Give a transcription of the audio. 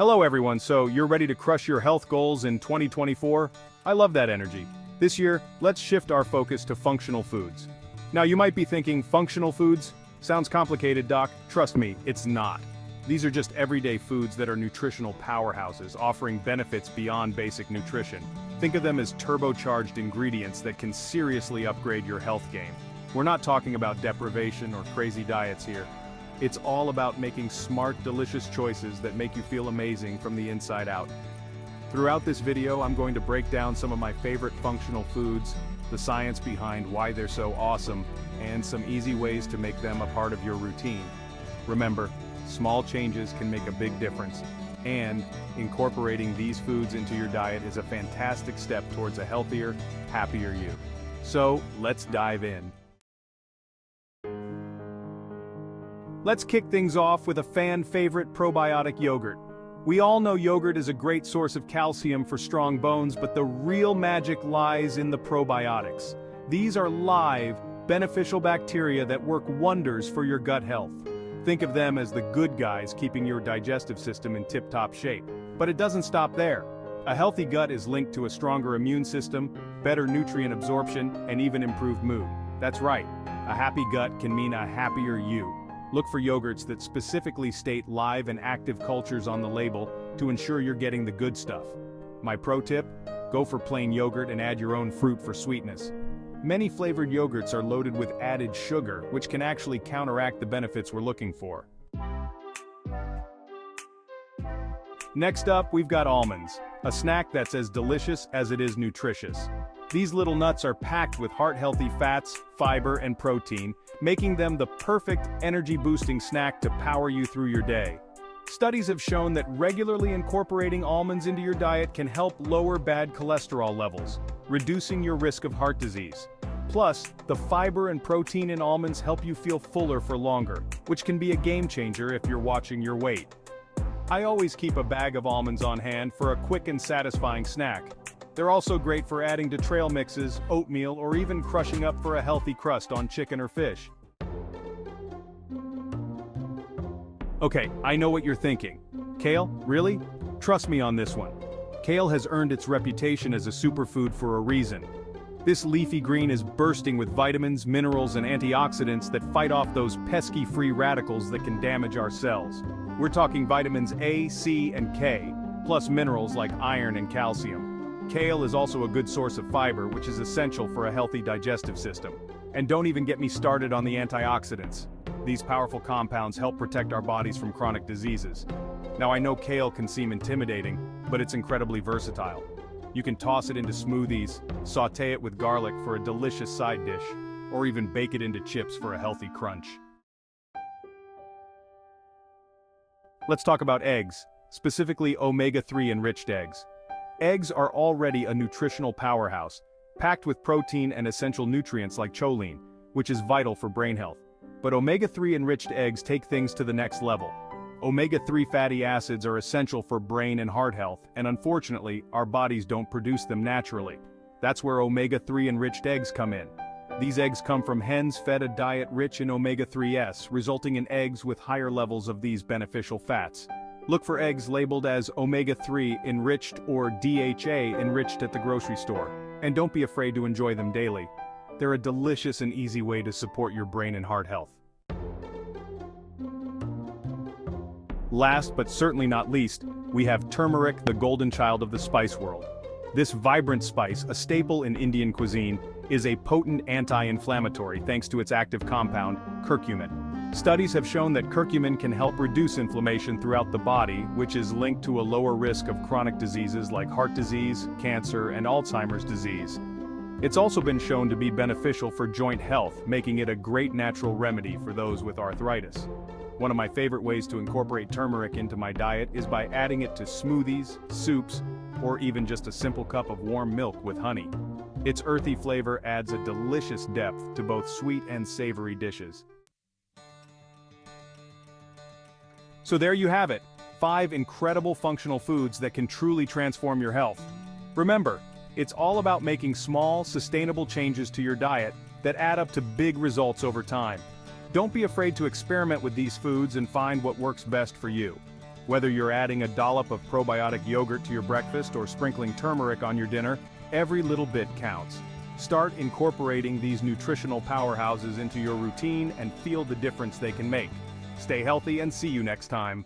Hello everyone, so you're ready to crush your health goals in 2024? I love that energy. This year, let's shift our focus to functional foods. Now you might be thinking, functional foods? Sounds complicated, doc. Trust me, it's not. These are just everyday foods that are nutritional powerhouses, offering benefits beyond basic nutrition. Think of them as turbocharged ingredients that can seriously upgrade your health game. We're not talking about deprivation or crazy diets here. It's all about making smart, delicious choices that make you feel amazing from the inside out. Throughout this video, I'm going to break down some of my favorite functional foods, the science behind why they're so awesome, and some easy ways to make them a part of your routine. Remember, small changes can make a big difference, and incorporating these foods into your diet is a fantastic step towards a healthier, happier you. So, let's dive in. Let's kick things off with a fan favorite, probiotic yogurt. We all know yogurt is a great source of calcium for strong bones, but the real magic lies in the probiotics. These are live, beneficial bacteria that work wonders for your gut health. Think of them as the good guys keeping your digestive system in tip-top shape. But it doesn't stop there. A healthy gut is linked to a stronger immune system, better nutrient absorption, and even improved mood. That's right, a happy gut can mean a happier you. Look for yogurts that specifically state live and active cultures on the label to ensure you're getting the good stuff. My pro tip, go for plain yogurt and add your own fruit for sweetness. Many flavored yogurts are loaded with added sugar, which can actually counteract the benefits we're looking for. Next up, we've got almonds, a snack that's as delicious as it is nutritious. These little nuts are packed with heart-healthy fats, fiber, and protein, making them the perfect energy-boosting snack to power you through your day. Studies have shown that regularly incorporating almonds into your diet can help lower bad cholesterol levels, reducing your risk of heart disease. Plus, the fiber and protein in almonds help you feel fuller for longer, which can be a game changer if you're watching your weight. I always keep a bag of almonds on hand for a quick and satisfying snack. They're also great for adding to trail mixes, oatmeal, or even crushing up for a healthy crust on chicken or fish. Okay, I know what you're thinking. Kale, really? Trust me on this one. Kale has earned its reputation as a superfood for a reason. This leafy green is bursting with vitamins, minerals, and antioxidants that fight off those pesky free radicals that can damage our cells. We're talking vitamins A, C, and K, plus minerals like iron and calcium. Kale is also a good source of fiber, which is essential for a healthy digestive system. And don't even get me started on the antioxidants. These powerful compounds help protect our bodies from chronic diseases. Now I know kale can seem intimidating, but it's incredibly versatile. You can toss it into smoothies, saute it with garlic for a delicious side dish, or even bake it into chips for a healthy crunch. Let's talk about eggs, specifically omega-3 enriched eggs. Eggs are already a nutritional powerhouse, packed with protein and essential nutrients like choline, which is vital for brain health. But omega-3 enriched eggs take things to the next level. Omega-3 fatty acids are essential for brain and heart health, and unfortunately, our bodies don't produce them naturally. That's where omega-3 enriched eggs come in. These eggs come from hens fed a diet rich in omega-3s, resulting in eggs with higher levels of these beneficial fats. Look for eggs labeled as omega-3 enriched or DHA enriched at the grocery store, and don't be afraid to enjoy them daily. They're a delicious and easy way to support your brain and heart health. Last but certainly not least, we have turmeric, the golden child of the spice world. This vibrant spice, a staple in Indian cuisine, is a potent anti-inflammatory thanks to its active compound, curcumin. Studies have shown that curcumin can help reduce inflammation throughout the body, which is linked to a lower risk of chronic diseases like heart disease, cancer, and Alzheimer's disease. It's also been shown to be beneficial for joint health, making it a great natural remedy for those with arthritis. One of my favorite ways to incorporate turmeric into my diet is by adding it to smoothies, soups, or even just a simple cup of warm milk with honey. Its earthy flavor adds a delicious depth to both sweet and savory dishes. So there you have it, 5 incredible functional foods that can truly transform your health. Remember, it's all about making small, sustainable changes to your diet that add up to big results over time. Don't be afraid to experiment with these foods and find what works best for you. Whether you're adding a dollop of probiotic yogurt to your breakfast or sprinkling turmeric on your dinner, every little bit counts. Start incorporating these nutritional powerhouses into your routine and feel the difference they can make. Stay healthy and see you next time.